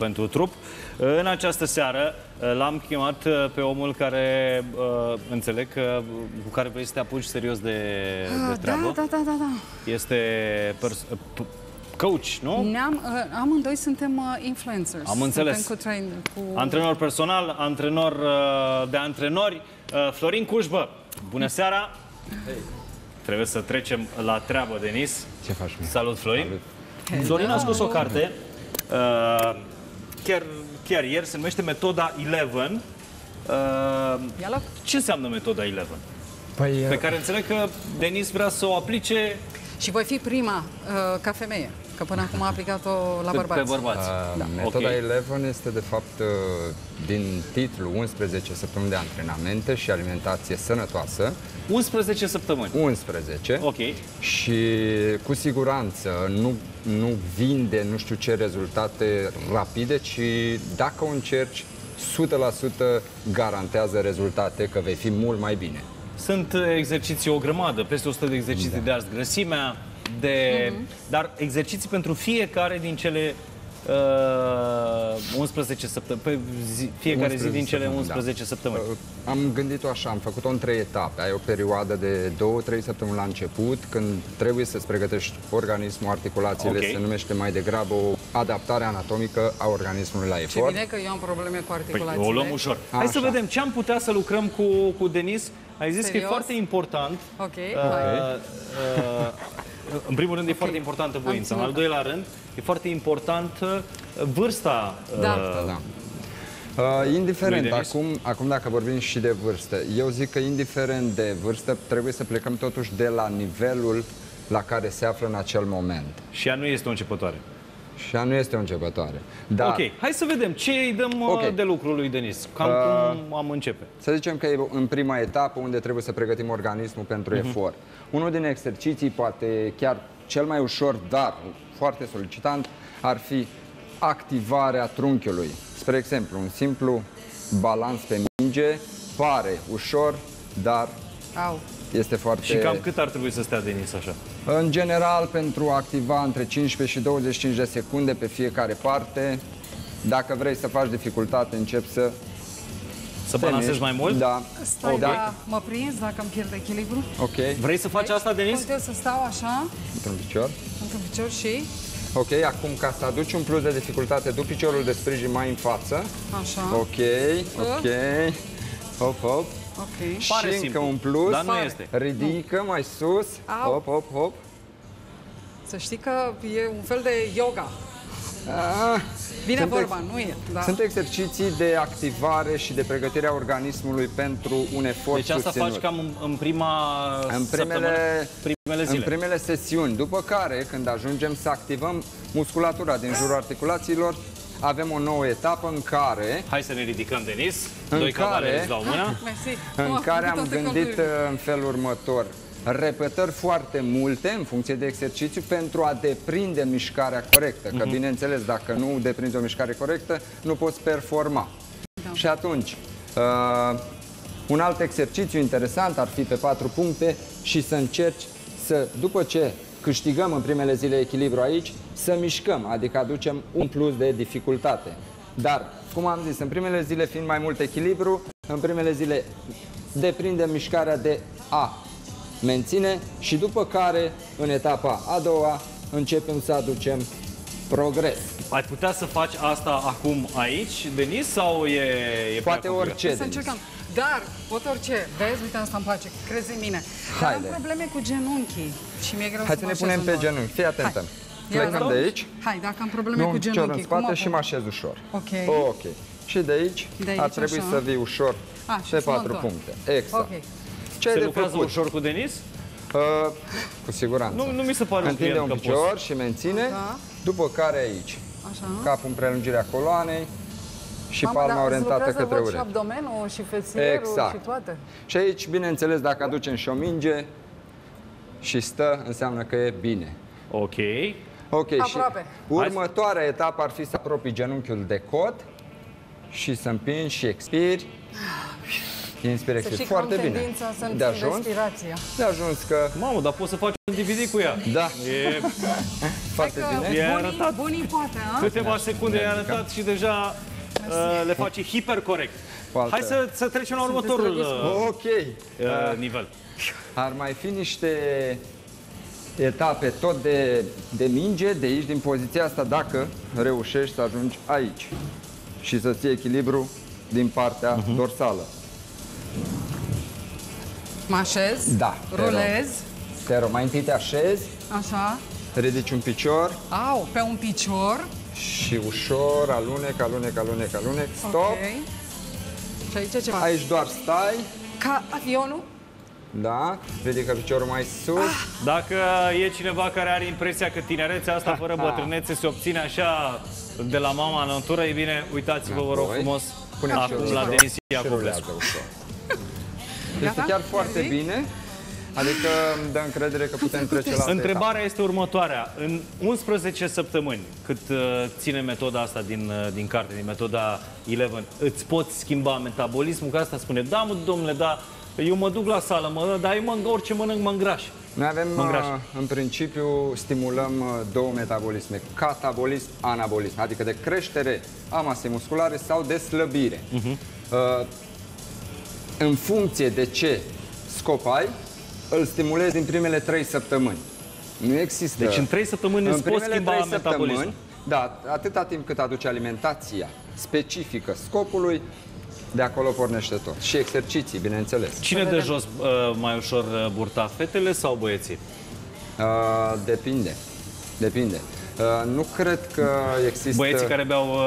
Pentru trup. În această seară l-am chemat pe omul care înțeleg că cu care vrei să te apuci serios de treabă. Da. Este coach, nu? Amândoi suntem influencers. Am înțeles. Antrenor personal, antrenor de antrenori. Florin Cujbă, bună seara! Hey. Trebuie să trecem la treabă, Denis. Ce faci? Salut, Florin! Salut. Florin a scos o carte chiar ieri, se numește metoda Eleven. Ce înseamnă metoda Eleven? Pe care înțeleg că Denis vrea să o aplice. Și voi fi prima ca femeie, că până acum a aplicat-o la bărbați. Pe bărbați. Da. Metoda Eleven este de fapt din titlu 11 săptămâni de antrenamente și alimentație sănătoasă. 11 săptămâni. 11. Ok. Și cu siguranță nu vinde nu știu ce rezultate rapide, ci dacă o încerci 100% garantează rezultate că vei fi mult mai bine. Sunt exerciții o grămadă, peste 100 de exerciții de ars grăsimea, dar exerciții pentru fiecare din cele 11 săptămâni, fiecare zi din cele 11 săptămâni. Am gândit-o așa, am făcut-o în 3 etape. Ai o perioadă de 2-3 săptămâni la început, când trebuie să-ți pregătești organismul, articulațiile, se numește mai degrabă o adaptare anatomică a organismului la efort. Și bine că eu am probleme cu articulațiile. Păi, o luăm ușor. Așa. Hai să vedem ce am putea să lucrăm cu Denis. Ai zis că e foarte important. În primul rând, e foarte importantă voința. În al doilea rând, e foarte important vârsta. Indiferent, acum dacă vorbim și de vârstă, eu zic că indiferent de vârstă, trebuie să plecăm totuși de la nivelul la care se află în acel moment. Și ea nu este o începătoare. Și ea nu este o începătoare. Dar... Ok, hai să vedem ce îi dăm de lucru lui Denis. Cam cum am începe. Să zicem că e în prima etapă unde trebuie să pregătim organismul pentru efort. Unul din exerciții, poate chiar cel mai ușor, dar foarte solicitant, ar fi activarea trunchiului. Spre exemplu, un simplu balans pe minge pare ușor, dar... Au. Este foarte... Și cam cât ar trebui să stea Denis așa? În general, pentru a activa între 15 și 25 de secunde pe fiecare parte. Dacă vrei să faci dificultate, începi să... Să balansezi mai mult? Da. Stai, mă prins dacă îmi pierd echilibru. Ok. Vrei să faci asta, Denis? Puteți să stau așa. Într-un picior. Într-un picior și... Ok, acum ca să aduci un plus de dificultate, du piciorul de sprijin mai în față. Așa. Ok, ok. Hop, hop. Okay. Și pare încă simplu, un plus, dar nu este. Ridică mai sus, hop, hop, hop. Să știi că e un fel de yoga. Bine vorba, nu e. Da. Sunt exerciții de activare și de pregătire a organismului pentru un efort susținut. Deci asta faci cam în primele sesiuni, după care, când ajungem să activăm musculatura din jurul articulațiilor, avem o nouă etapă în care... Hai să ne ridicăm, Denis. În care am gândit în felul următor. Repetări foarte multe în funcție de exercițiu pentru a deprinde mișcarea corectă. Că, bineînțeles, dacă nu deprinzi o mișcare corectă, nu poți performa. Da. Și atunci, un alt exercițiu interesant ar fi pe 4 puncte și să încerci să, după ce câștigăm în primele zile echilibru aici, să mișcăm, adică aducem un plus de dificultate. Dar, cum am zis, în primele zile fiind mai mult echilibru, în primele zile deprindem mișcarea de a menține și după care, în etapa a doua, începem să aducem progres. Ai putea să faci asta acum aici, Denis, sau e poate orice, Denis? Să încercăm. Dar pot orice. Vezi, uite, asta îmi place. Crezi în mine. Dar am probleme cu genunchii și mi-e greu să ne punem pe genunchi. Fii atentă. Plecăm de aici. Hai, dacă am probleme cu genunchii. În spate și mă așez ușor. Ok. Ok. Și de aici ar trebui să vii ușor pe 4 puncte. Exact. Ce ai de făcut? Se lucrează ușor cu Denis? Cu siguranță. Nu mi se pare un client că poți. Întinde un picior și menține. După care aici. Capul în prelungirea coloanei. Și palma orientată către urechi. Și abdomenul și fețierul și toate. Și aici, bineînțeles, dacă aducem și o minge și stă, înseamnă că e bine. Ok. Ok. Aproape. Și următoarea etapă ar fi să apropii genunchiul de cot și să împingi și expiri. Inspirație. Foarte bine. De ajuns. De ajuns că... Mamă, dar poți să faci un DVD cu ea. Da. E... Foarte bine. E arătat. Bunii poate, a? Câteva secunde i-a arătat și deja le face hipercorect. Hai să trecem la următorul nivel. Ar mai fi niște etape tot de minge, de aici, din poziția asta, dacă reușești să ajungi aici și să ții echilibru din partea dorsală. Mă așez? Da. Rulez? Te rog, mai întâi te așezi. Așa. Ridici un picior. Au, pe un picior. Și ușor, alunec, alunec, alunec, alunec. Stop. Okay. Și aici ce faci? Aici doar stai. Ca avionul? Da, ridică piciorul mai sus. Dacă e cineva care are impresia că tinerețea asta fără bătrânețe se obține așa de la mama natură, e bine, uitați-vă, vă rog frumos, acum la Denis Iacobescu. Este chiar foarte bine, adică îmi dă încredere că putem trece la altă etapă. Întrebarea este următoarea. În 11 săptămâni, cât ține metoda asta din carte, din metoda Eleven, îți poți schimba metabolismul? Că asta spune, da, mă, domnule, da, eu mă duc la sală, dar eu orice mănânc mă îngraș. Noi avem, în principiu, stimulăm două metabolisme, catabolism, anabolism, adică de creștere a masei musculare sau de slăbire. În funcție de ce scop ai, îl stimulezi în primele 3 săptămâni. Nu există. Deci în 3 săptămâni îți poți schimba metabolismul. Da, atâta timp cât aduce alimentația specifică scopului, de acolo pornește tot. Și exerciții, bineînțeles. Cine de jos mai ușor burta, fetele sau băieții? Depinde. Depinde. Nu cred că există... Băieții care beau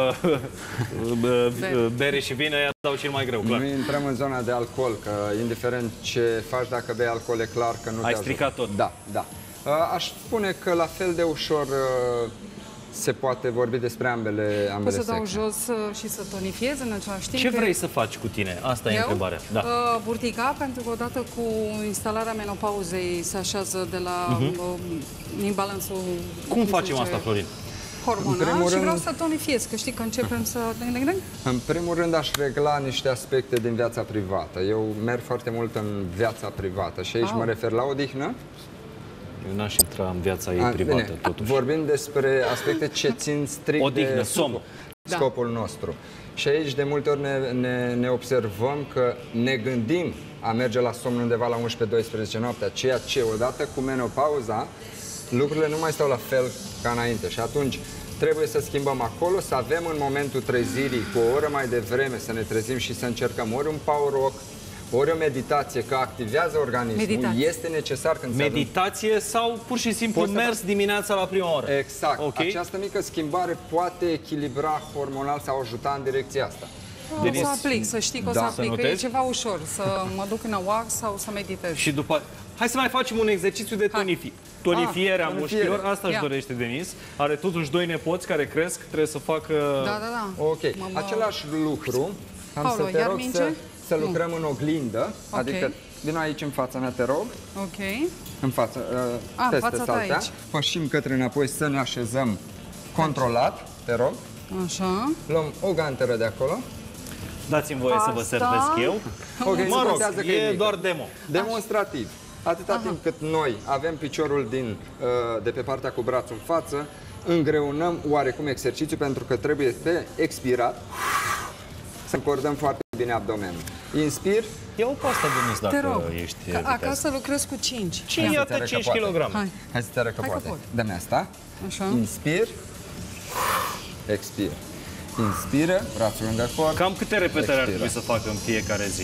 bere și vin, aia dau cel mai greu, clar. Nu intrăm în zona de alcool, că indiferent ce faci, dacă bei alcool, e clar că nu te ajută. Ai stricat tot. Da, da. Aș spune că la fel de ușor... se poate vorbi despre ambele sexe. Poți să dau jos și să tonifiez în același timp. Ce vrei să faci cu tine? Asta e întrebarea. Da. Burtica, pentru că odată cu instalarea menopauzei se așează de la imbalansul... Cum facem asta, Florin? Hormonal, și vreau să tonifiez, că știi că începem să... În primul rând aș regla niște aspecte din viața privată. Eu merg foarte mult în viața privată și aici mă refer la odihnă. Eu n-aș intra în viața ei privată, bine, totuși. Vorbim despre aspecte ce țin strict de scopul nostru. Și aici, de multe ori, ne observăm că ne gândim a merge la somn undeva la 11-12 noaptea, ceea ce, odată cu menopauza, lucrurile nu mai stau la fel ca înainte. Și atunci trebuie să schimbăm acolo, să avem în momentul trezirii, cu o oră mai devreme, să ne trezim și să încercăm ori un power walk, ori o meditație, că activează organismul, este necesar când se adună. Meditație sau pur și simplu mers dimineața la prima oră? Exact. Okay. Această mică schimbare poate echilibra hormonal sau ajuta în direcția asta. O să aplic, să știi că o să aplic, că e ceva ușor, să mă duc în aoac sau să meditez. Și după... Hai să mai facem un exercițiu de tonifierea mușchilor, asta își dorește Denis. Are totuși 2 nepoți care cresc, trebuie să facă... Da, da, da. Ok, același lucru, am să te rog să lucrăm în oglindă, adică vino aici în fața mea, te rog. Ok. În fața, peste saltea. Pășim către înapoi să ne așezăm controlat, te rog. Așa. Luăm o ganteră de acolo. Dați-mi voie să vă servesc eu. Ok, mă rog, e doar demo. Demonstrativ. Atâta timp cât noi avem piciorul de pe partea cu brațul în față, îngreunăm oarecum exercițiu pentru că trebuie de expirat să încordăm foarte bine abdomenul. Inspir. Eu cu asta, Denis, dacă ești... Te rog, că acasă lucrez cu 5. Iată 5 kg. Hai să te arăt că poate. Dă-mi asta. Inspir. Expir. Inspiră, brațul lângă corp. Cam câte repetări ar trebui să fac în fiecare zi?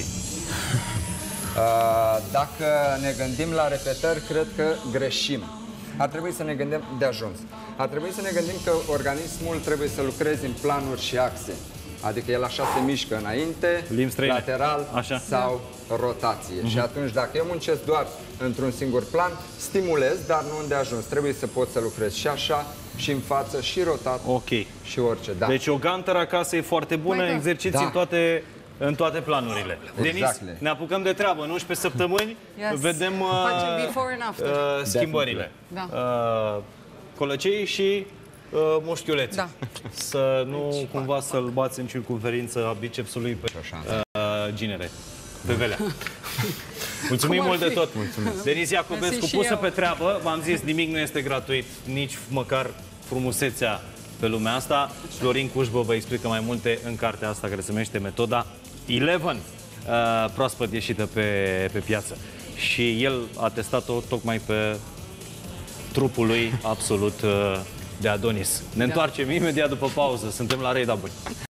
Dacă ne gândim la repetări, cred că greșim. Ar trebui să ne gândim de ajuns. Ar trebui să ne gândim că organismul trebuie să lucreze în planuri și axe. Adică el așa se mișcă înainte, lateral sau rotație. Și atunci dacă eu muncesc doar într-un singur plan, stimulez, dar nu îndeajuns. Trebuie să pot să lucrez și așa, și în față, și rotat, și orice. Deci o ganteră acasă e foarte bună, exerciții în toate planurile. Denis, ne apucăm de treabă, în 11 săptămâni, vedem schimbările. Colăcei și... mușchiulețe. Da. Să nu cumva să-l bați în circumferință a bicepsului pe ginere. pe velea. Mulțumim mult de tot. Mulțumesc. Denis Iacobescu, pusă pe treabă. V-am zis, nimic nu este gratuit, nici măcar frumusețea pe lumea asta. Florin Cujbă vă explică mai multe în cartea asta care se numește Metoda Eleven, proaspăt ieșită pe piață. Și el a testat-o tocmai pe trupul lui absolut de Adonis. Ne întoarcem imediat după pauză. Suntem la Răi da Buni.